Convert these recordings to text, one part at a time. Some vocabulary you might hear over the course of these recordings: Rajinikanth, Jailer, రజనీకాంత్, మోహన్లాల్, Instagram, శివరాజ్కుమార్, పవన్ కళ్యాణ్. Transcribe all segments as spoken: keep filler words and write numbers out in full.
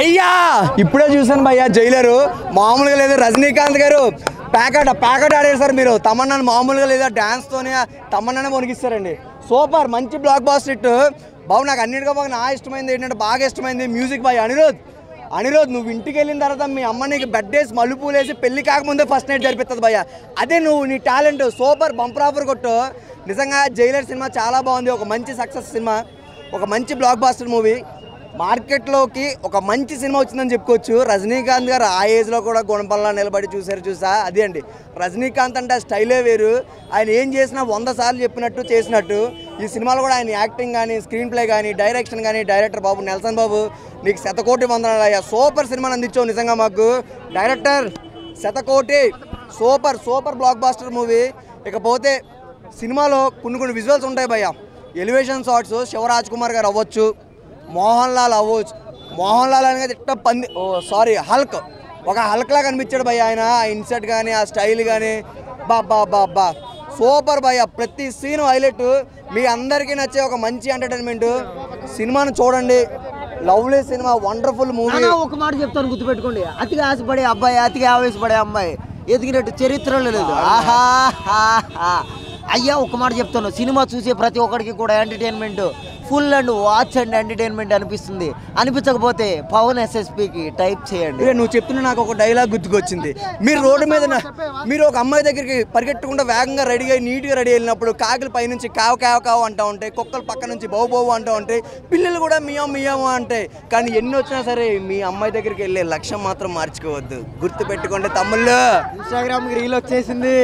भैया इपड़े चूसान भैया जैलर मामूल रजनीकांत गारू पैकेट पैकेट आड़ेसर मेरे तमन्ना मामूल डांस तो तमन्ना वणिस्तारें सूपर मंची ब्लॉक बस्टर हिट बाबू ना अगर ना इष्टे बाग इष्टि म्यूजिक भाई अनिरुद्ध अनिरुद्ध नुव्वु इंटिकी तरह मी अम्म नी बेडेसी मल्लुपूलेसी पेल्लि काकमुंदे फस्ट नैट जरिपिस्तदि भय्या अदे नुव्वु नी टालेंट सूपर बंपर आफर कोट्टु निजंगा जैलर सिनिमा चाला बागुंदी ओक मंची सक्सेस सिनिमा ओक मंची ब्लॉक बस्टर मूवी मार्केट लोकी ओक मंची सिनिमा वच्चिंदनि चेप्पुकोवच्चु रजनीकांत गारु आ एज लो कूडा गुणपल्ला निलबडि चूसारु चूसा अदे अंडी रजनीकांत अंटे स्टैले वेरु आयन एम चेसिना सौ सार्लु चेप्पिनट्टु चेसिनट्टु ఈ సినిమాలో కూడా ఆయన యాక్టింగ్ గాని స్క్రీన్ ప్లే గాని డైరెక్షన్ గాని డైరెక్టర్ బాబు నెల్సన్ బాబు నీకు శతకోటి వందనాలయ్య సూపర్ సినిమాని అందించావు నిజంగా మాకు డైరెక్టర్ శతకోటి super super block buster movie ఇకపోతే సినిమాలో కొన్ని కొన్ని విజువల్స్ ఉంటాయి భయ్య ఎలివేషన్ షాట్స్ శివరాజ్కుమార్ గారు అవ్వచ్చు మోహన్లాల్ అవ్వచ్చు మోహన్లాల్ అనేది ఇట్ట పంది ఓ సారీ హల్క్ ఒక హల్క్ లా కనిపించాడు భయ్య ఆయన ఆ ఇన్సర్ట్ గాని ఆ స్టైల్ గాని బా బా బా బా సూపర్ భయ్య ప్రతి సీన్ హైలైట్ మీ అందరికీ నచ్చే ఒక మంచి ఎంటర్‌టైన్‌మెంట్ సినిమాను చూడండి లవ్లీ సినిమా వండర్ఫుల్ మూవీ అన్న ఒక మాట చెప్తాను గుర్తు పెట్టుకోండి అతిగా ఆశపడే అబ్బాయి అతిగా ఆవేశపడే అమ్మాయి ఎదిగినట్టు చరిత్రలో లేదు ఆహా అయ్యా ఒక మాట చెప్తాను సినిమా చూసే ప్రతి ఒక్కడికి కూడా entertainment full and watch and entertainment అనిపిస్తుంది అనిపించకపోతే పవన్ ఎస్ఎస్పీకి టైప్ చేయండి రే నువ్వు చెప్తున్నా నాకు ఒక డైలాగ్ గుర్తుకొచ్చింది మీరు రోడ్ మీద మీరు ఒక అమ్మాయి దగ్గరికి పరిగెట్టుకుంటూ వేగంగా రెడీగా నీట్‌గా రెడీ అయినప్పుడు కాకులు పై నుంచి కావ్ కావ్ కావ్ అంటూ ఉంటాయి కుక్కలు పక్క నుంచి బౌ బౌ అంటూ ఉంటాయి పిల్లలు కూడా మియా మియా అంటాయి కానీ ఎన్ని వచ్చినా సరే మీ అమ్మాయి దగ్గరికి వెళ్ళే లక్ష్యం మాత్రం మార్చుకోవద్దు గుర్తుపెట్టుకోండి తమ్ముళ్ళు Instagram కి రీల్ వచ్చేసింది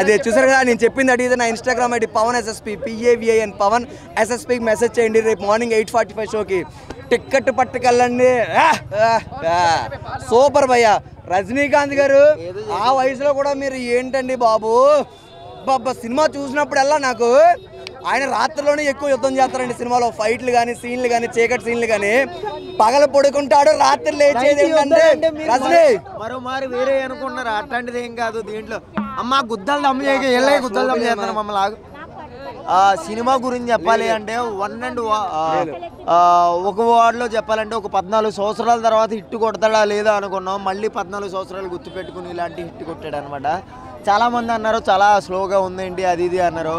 అదే చూసారు కదా నేను చెప్పింది అడిగితే నా Instagram ID Pavan SSP P A V I N Pavan SSP message చేయండి రేపు మార్నింగ్ ఎనిమిది నలభై ఐదు షో కి టికెట్ పట్టుకెళ్ళండి సూపర్ భయ్యా రజనీకాంత్ గారు ఆ వయసులో కూడా మీరు ఏంటండి బాబు బాబా సినిమా చూసినప్పుడల్లా నాకు ఆయన రాత్రిలోనే ఎక్కువ యుద్ధం చేస్తారండి సినిమాలో ఫైట్లు కానీ సీన్లు కానీ చీకటి సీన్లు కానీ పగలు పడుకుంటాడు రాత్రి లేచేది ఏంటంటే రజనీ మరో మారు వేరే అనుకున్నారు అట్లాంటిది ఏం కాదు దీంట్లో అమ్మా గుద్దలు దమ్ము చేయక ఎల్లై గుద్దలు దమ్ము చేస్తాను మమ్మల్ని ఆగు సినిమా గురించి చెప్పాలి అంటే వన్ అండ్ ఒక వార్డులో చెప్పాలంటే ఒక పద్నాలుగు సంవత్సరాల తర్వాత హిట్ కొడతాడా లేదా అనుకున్నాం మళ్ళీ పద్నాలుగు సంవత్సరాలు గుర్తుపెట్టుకుని ఇలాంటి హిట్ కొట్టాడు అనమాట చాలామంది అన్నారు చాలా స్లోగా ఉందండి అది ఇది అన్నారు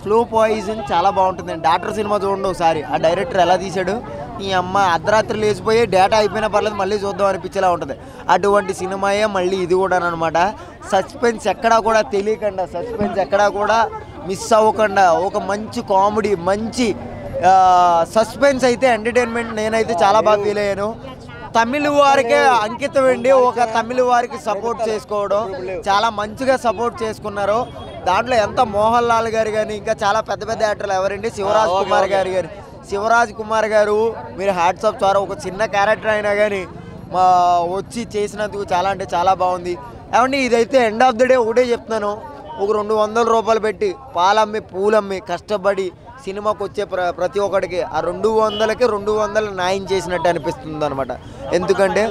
స్లో పాయిజన్ చాలా బాగుంటుందండి డాక్టర్ సినిమా చూడండి ఒకసారి ఆ డైరెక్టర్ ఎలా తీశాడు ఈ అమ్మ అర్ధరాత్రి లేచిపోయి డేటా అయిపోయినా పర్లేదు మళ్ళీ చూద్దాం అనిపించేలా ఉంటుంది అటువంటి సినిమాయే మళ్ళీ ఇది కూడా అనమాట సస్పెన్స్ ఎక్కడా కూడా తెలియకుండా సస్పెన్స్ ఎక్కడా కూడా మిస్ అవ్వకుండా ఒక మంచి కామెడీ మంచి సస్పెన్స్ అయితే ఎంటర్టైన్మెంట్ నేనైతే చాలా బాగా ఫీల్ అయ్యాను తమిళ వారికే అంకితం అండి ఒక తమిళ వారికి సపోర్ట్ చేసుకోవడం చాలా మంచిగా సపోర్ట్ చేసుకున్నారు దాంట్లో ఎంత మోహన్ లాల్ గారు కానీ ఇంకా చాలా పెద్ద పెద్ద యాక్టర్లు ఎవరండి శివరాజ్ కుమార్ గారు గారు శివరాజ్ కుమార్ గారు మీరు హ్యాట్స్ ఆఫ్ సార్ ఒక చిన్న క్యారెక్టర్ అయినా కానీ మా వచ్చి చేసినందుకు చాలా అంటే చాలా బాగుంది ఏమండి ఇదైతే ఎండ్ ఆఫ్ ది డే ఒకటే చెప్తున్నాను ఒక రెండు వందల రూపాయలు పెట్టి పాలమ్మి పూలమ్మి కష్టపడి సినిమాకు వచ్చే ప్ర ప్రతి ఒక్కడికి ఆ రెండు వందలకి రెండు వందలు న్యాయం చేసినట్టు అనిపిస్తుంది అనమాట ఎందుకంటే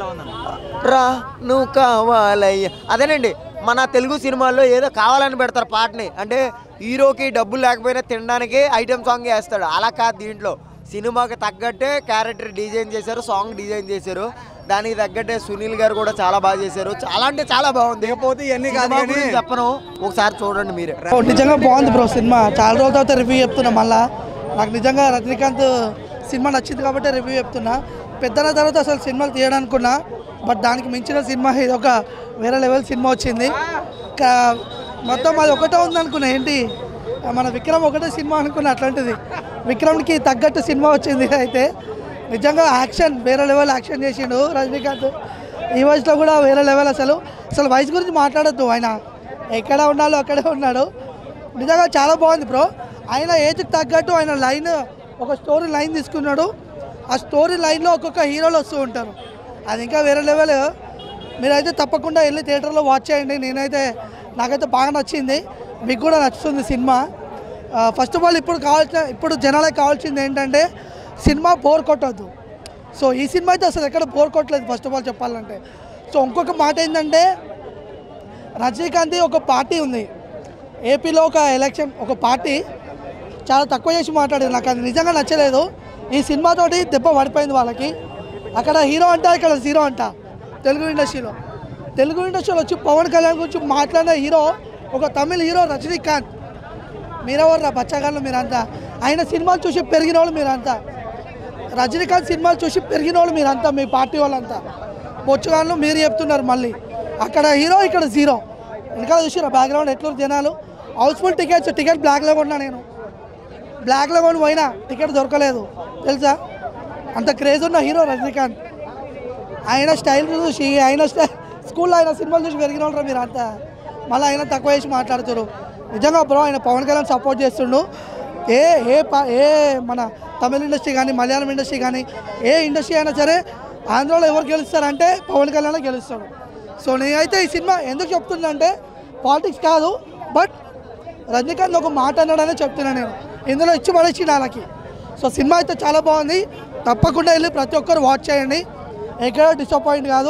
రా నువ్వు కావాలయ్యా అదేనండి మన తెలుగు సినిమాల్లో ఏదో కావాలని పెడతారు పాటని అంటే హీరోకి డబ్బులు లేకపోయినా తినడానికి ఐటెం సాంగ్ వేస్తాడు అలా కాదు దీంట్లో సినిమాకి తగ్గట్టే క్యారెక్టర్ డిజైన్ చేశారు సాంగ్ డిజైన్ చేశారు దానికి తగ్గట్టే సునీల్ గారు కూడా చాలా బాగా చేశారు చాలా అంటే చాలా బాగుంది లేకపోతే ఇవన్నీ కాదు కానీ చెప్పను ఒకసారి చూడండి మీరే నిజంగా బాగుంది బ్రో సినిమా చాలా రోజుల తర్వాత రివ్యూ చెప్తున్నా మళ్ళీ నాకు నిజంగా రజనీకాంత్ సినిమా నచ్చింది కాబట్టి రివ్యూ చెప్తున్నా పెద్దల తర్వాత అసలు సినిమాలు తీయడానుకున్నా బట్ దానికి మించిన సినిమా ఇది ఒక వేరే లెవెల్ సినిమా వచ్చింది మొత్తం అది ఒకటే ఉందనుకున్నా ఏంటి మన విక్రమ్ ఒకటే సినిమా అనుకున్నా అట్లాంటిది విక్రమ్కి తగ్గట్టు సినిమా వచ్చింది అయితే నిజంగా యాక్షన్ వేరే లెవెల్ యాక్షన్ చేసిండు రజనీకాంత్ ఈ వయసులో కూడా వేరే లెవెల్ అసలు అసలు వయసు గురించి మాట్లాడద్దు ఆయన ఎక్కడ ఉన్నాడో అక్కడే ఉన్నాడు నిజంగా చాలా బాగుంది బ్రో ఆయన ఏజ్కి తగ్గట్టు ఆయన లైన్ ఒక స్టోరీ లైన్ తీసుకున్నాడు ఆ స్టోరీ లైన్లో ఒక్కొక్క హీరోలు వస్తూ ఉంటారు అది ఇంకా వేరే లెవెల్ మీరైతే తప్పకుండా వెళ్ళి థియేటర్లో వాచ్ చేయండి నేనైతే నాకైతే బాగా నచ్చింది మీకు కూడా నచ్చుతుంది సినిమా ఫస్ట్ ఆఫ్ ఆల్ ఇప్పుడు కావాల్సిన ఇప్పుడు జనాలకు కావాల్సింది ఏంటంటే సినిమా బోర్ కొట్టద్దు సో ఈ సినిమా అయితే అసలు ఎక్కడ బోర్ కొట్టలేదు ఫస్ట్ ఆఫ్ ఆల్ చెప్పాలంటే సో ఇంకొక మాట ఏంటంటే రజనీకాంత్ ఒక పార్టీ ఉంది ఏపీలో ఒక ఎలక్షన్ ఒక పార్టీ చాలా తక్కువ చేసి మాట్లాడేది నాకు అది నిజంగా నచ్చలేదు ఈ సినిమాతోటి దెబ్బ పడిపోయింది వాళ్ళకి అక్కడ హీరో అంట ఇక్కడ జీరో అంట తెలుగు ఇండస్ట్రీలో తెలుగు ఇండస్ట్రీలో వచ్చి పవన్ కళ్యాణ్ గురించి మాట్లాడిన హీరో ఒక తమిళ హీరో రజనీకాంత్. మీరెవర్రా బచ్చగాళ్ళు మీరంతా, ఆయన సినిమాలు చూసి పెరిగిన వాళ్ళు మీరంతా, రజనీకాంత్ సినిమాలు చూసి పెరిగిన వాళ్ళు మీరంతా, మీ పార్టీ వాళ్ళంతా బొచ్చుగాళ్ళు మీరు చెప్తున్నారు. మళ్ళీ అక్కడ హీరో ఇక్కడ జీరో. ఇంకా చూసిరా బ్యాక్గ్రౌండ్ ఎట్లా జనాలు హౌస్ఫుల్. టికెట్స్ టికెట్ బ్లాక్లో కొన్నా, నేను బ్లాక్లో కొని పోయినా టికెట్ దొరకలేదు తెలుసా. అంత క్రేజ్ ఉన్న హీరో రజనీకాంత్. ఆయన స్టైల్ చూసి ఆయన స్టైల్ స్కూల్లో ఆయన సినిమాలు చూసి పెరిగిన వాళ్ళు మీరు అంతా. మళ్ళీ ఆయన తక్కువ వేసి మాట్లాడుతున్నారు. నిజంగా బ్రో ఆయన పవన్ కళ్యాణ్ సపోర్ట్ చేస్తుండు. ఏ ఏ ఏ మన తమిళ ఇండస్ట్రీ కానీ మలయాళం ఇండస్ట్రీ కానీ ఏ ఇండస్ట్రీ అయినా సరే ఆంధ్రాలో ఎవరు గెలుస్తారంటే పవన్ కళ్యాణ్ గెలుస్తాడు. సో నేనైతే ఈ సినిమా ఎందుకు చెప్తుందంటే పాలిటిక్స్ కాదు, బట్ రజనీకాంత్ ఒక మాట అన్నాడనే చెప్తున్నాను నేను. ఇందులో ఇచ్చి పడేసి వాళ్ళకి. సో సినిమా అయితే చాలా బాగుంది, తప్పకుండా వెళ్ళి ప్రతి ఒక్కరు వాచ్ చేయండి. ఎక్కడ డిసప్పాయింట్ కాదు.